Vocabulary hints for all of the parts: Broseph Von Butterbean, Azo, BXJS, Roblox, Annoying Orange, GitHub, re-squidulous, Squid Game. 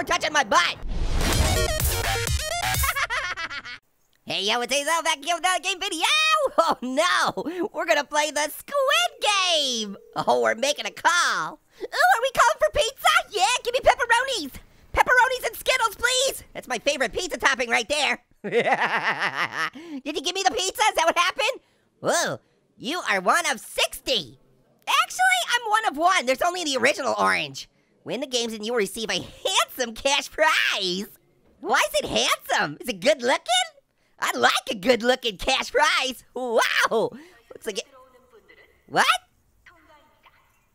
for touching my butt! Hey, yo, it's Azo back here with another game video! Oh no! We're gonna play the Squid Game! Oh, we're making a call! Ooh, are we calling for pizza? Yeah, give me pepperonis! Pepperonis and Skittles, please! That's my favorite pizza topping right there! Did you give me the pizza? Is that what happened? Whoa, you are one of 60! Actually, I'm one of one. There's only the original orange. Win the games and you will receive a handsome cash prize. Why is it handsome? Is it good looking? I like a good looking cash prize. Wow. Looks like it. What?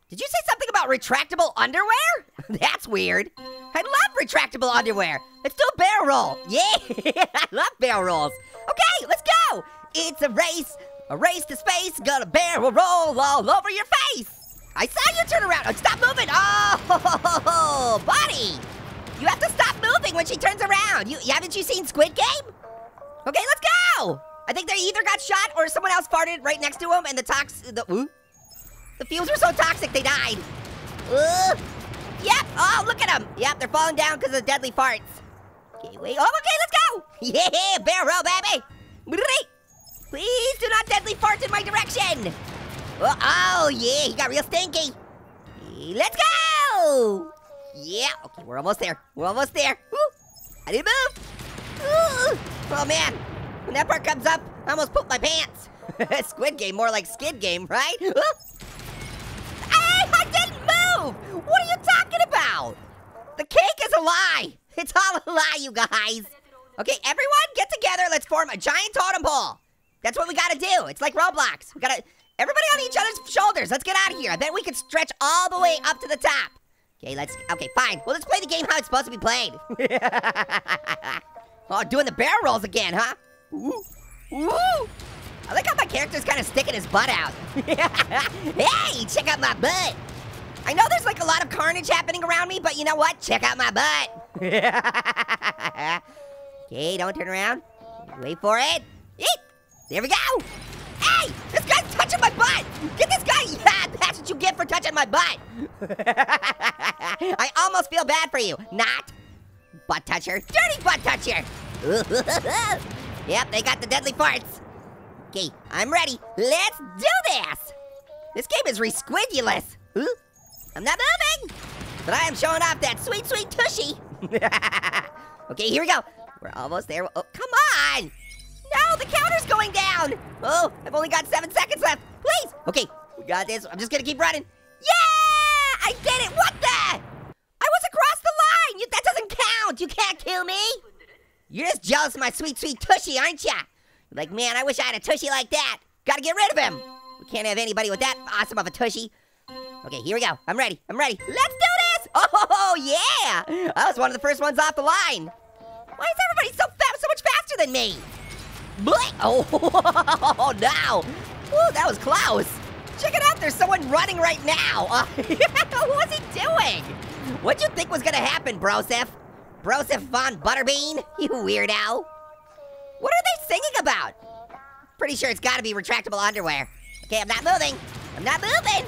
Did you say something about retractable underwear? That's weird. I love retractable underwear. Let's do a barrel roll. Yeah, I love barrel rolls. Okay, let's go. It's a race. A race to space, gonna barrel roll all over your face. I saw you turn around. Oh, stop moving. Oh, buddy. You have to stop moving when she turns around. Haven't you seen Squid Game? Okay, let's go. I think they either got shot or someone else farted right next to them, and the fumes were so toxic they died. Yep, oh, look at them. Yep, they're falling down because of the deadly farts. Okay, wait, oh, okay, let's go. Yeah, barrel, baby. Please do not deadly fart in my direction. Oh, yeah, he got real stinky. Let's go. Yeah, okay, we're almost there. We're almost there. Ooh, I didn't move. Ooh. Oh, man, when that part comes up, I almost pooped my pants. Squid Game, more like Skid Game, right? Ooh. I didn't move. What are you talking about? The cake is a lie. It's all a lie, you guys. Okay, everyone, get together. Let's form a giant totem pole. That's what we gotta do. It's like Roblox. We gotta, everybody on each other's shoulders. Let's get out of here. I bet we can stretch all the way up to the top. Okay, okay, fine. Well, let's play the game how it's supposed to be played. Oh, doing the barrel rolls again, huh? Ooh, ooh. I like how my character's kind of sticking his butt out. Hey, check out my butt. I know there's like a lot of carnage happening around me, but you know what? Check out my butt. Okay, don't turn around. Wait for it. Eep. There we go! Hey! This guy's touching my butt! Get this guy! Yeah, that's what you get for touching my butt! I almost feel bad for you. Not butt toucher. Dirty butt toucher! Yep, they got the deadly farts. Okay, I'm ready. Let's do this! This game is re-squidulous. I'm not moving! But I am showing off that sweet, sweet tushy! Okay, here we go. We're almost there. Oh, come on! No, the counter's going down. Oh, I've only got 7 seconds left. Please. Okay, we got this. I'm just going to keep running. Yeah, I did it. What the? I was across the line. That doesn't count. You can't kill me. You're just jealous of my sweet, sweet tushy, aren't ya? Like, man, I wish I had a tushy like that. Got to get rid of him. We can't have anybody with that awesome of a tushy. Okay, here we go. I'm ready. I'm ready. Let's do this. Oh, yeah. I was one of the first ones off the line. Why is everybody so much faster than me? Oh, no. Ooh, that was close. Check it out, there's someone running right now. What's he doing? What'd you think was gonna happen, Broseph? Broseph Von Butterbean, you weirdo. What are they singing about? Pretty sure it's gotta be retractable underwear. Okay, I'm not moving. I'm not moving.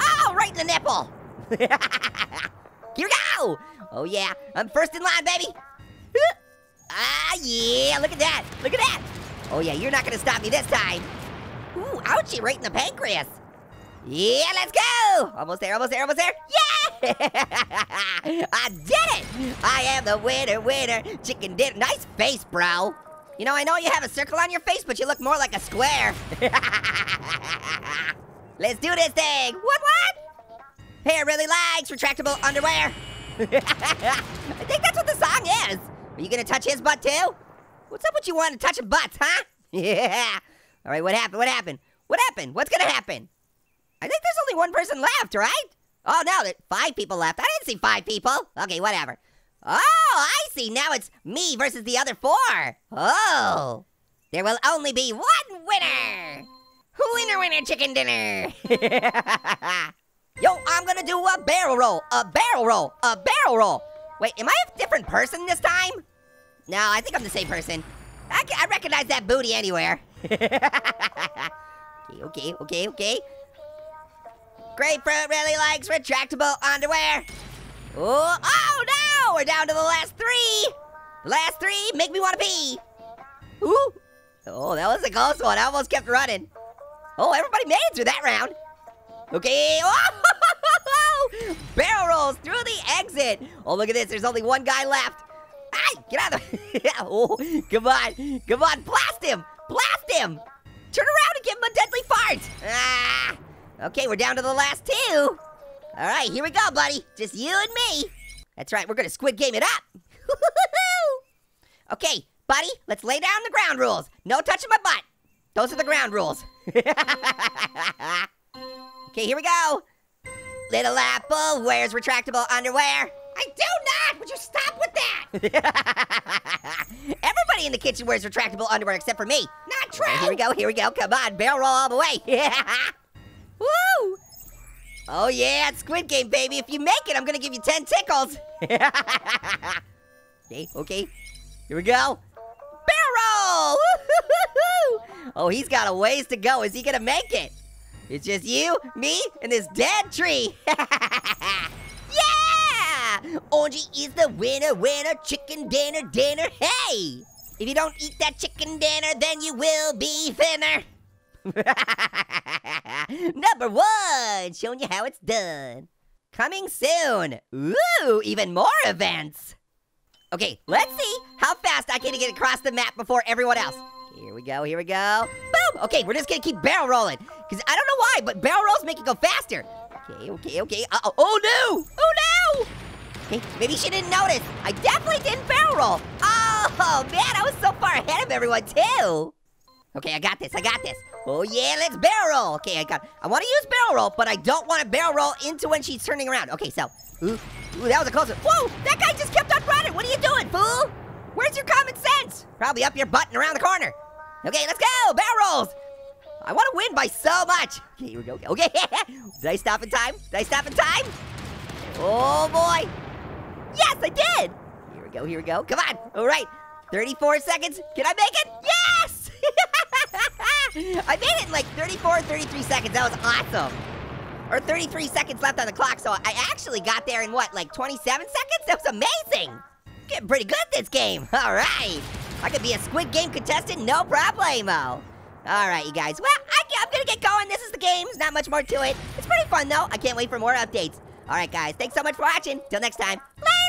Oh, right in the nipple. Here we go. Oh yeah, I'm first in line, baby. Ah, yeah, look at that, look at that. Oh yeah, you're not gonna stop me this time. Ooh, ouchie, right in the pancreas. Yeah, let's go. Almost there, almost there, almost there. Yeah! I did it. I am the winner, winner, chicken dinner. Nice face, bro. You know, I know you have a circle on your face, but you look more like a square. Let's do this thing. What? Hey, I really likes retractable underwear. I think that's what the song is. Are you gonna touch his butt too? What's up with you wanting to touch a butt, huh? Yeah. All right, what happened? What happened? What happened? What's gonna happen? I think there's only one person left, right? Oh no, there's 5 people left. I didn't see 5 people. Okay, whatever. Oh, I see. Now it's me versus the other 4. Oh, there will only be 1 winner. Winner, winner, chicken dinner. Yo, I'm gonna do a barrel roll. A barrel roll. A barrel roll. Wait, am I a different person this time? No, I think I'm the same person. I recognize that booty anywhere. Okay. Grapefruit really likes retractable underwear. Oh, oh no! go. We're down to the last three. The last three make me want to pee. Ooh. Oh, that was a close one. I almost kept running. Oh, everybody made it through that round. Okay. Oh, barrel rolls through the exit. Oh, look at this. There's only one guy left. Ah, get out of the... Oh, come on. Come on. Blast him. Blast him. Turn around and give him a deadly fart. Ah. Okay, we're down to the last two. All right, here we go, buddy. Just you and me. That's right. We're going to Squid Game it up. Okay, buddy, let's lay down the ground rules. No touching my butt. Those are the ground rules. Okay, here we go. Little Apple wears retractable underwear. I do not! Would you stop with that? Everybody in the kitchen wears retractable underwear except for me. Not true! Here we go, here we go. Come on, barrel roll all the way. Woo! Oh yeah, it's Squid Game, baby. If you make it, I'm gonna give you 10 tickles. Okay, okay. Here we go. Barrel! Oh, he's got a ways to go. Is he gonna make it? It's just you, me, and this dead tree. Yeah! Orangey is the winner, winner, chicken dinner, dinner. Hey! If you don't eat that chicken dinner, then you will be thinner. Number one, showing you how it's done. Coming soon. Ooh, even more events. Okay, let's see how fast I can get across the map before everyone else. Here we go, here we go. Boom! Okay, we're just gonna keep barrel rolling. Because I don't know why, but barrel rolls make it go faster. Okay, okay, okay. Uh-oh. Oh, no! Oh, no! Okay, maybe she didn't notice. I definitely didn't barrel roll. Oh, man, I was so far ahead of everyone, too. Okay, I got this, I got this. Oh, yeah, let's barrel roll. Okay, I want to use barrel roll, but I don't want to barrel roll into when she's turning around. Okay, so... Ooh, that was a close one. Whoa, that guy just kept on running. What are you doing, fool? Where's your common sense? Probably up your butt and around the corner. Okay, let's go, barrel rolls. I wanna win by so much. Okay, here we go, okay. Did I stop in time? Did I stop in time? Oh boy. Yes, I did. Here we go, here we go. Come on, all right. 34 seconds, can I make it? Yes! I made it in like 34, 33 seconds, that was awesome. Or 33 seconds left on the clock, so I actually got there in what, like 27 seconds? That was amazing! I'm getting pretty good at this game, all right. I could be a Squid Game contestant, no problemo. All right, you guys, well, I'm gonna get going. This is the game, there's not much more to it. It's pretty fun though, I can't wait for more updates. All right, guys, thanks so much for watching. Till next time, bye!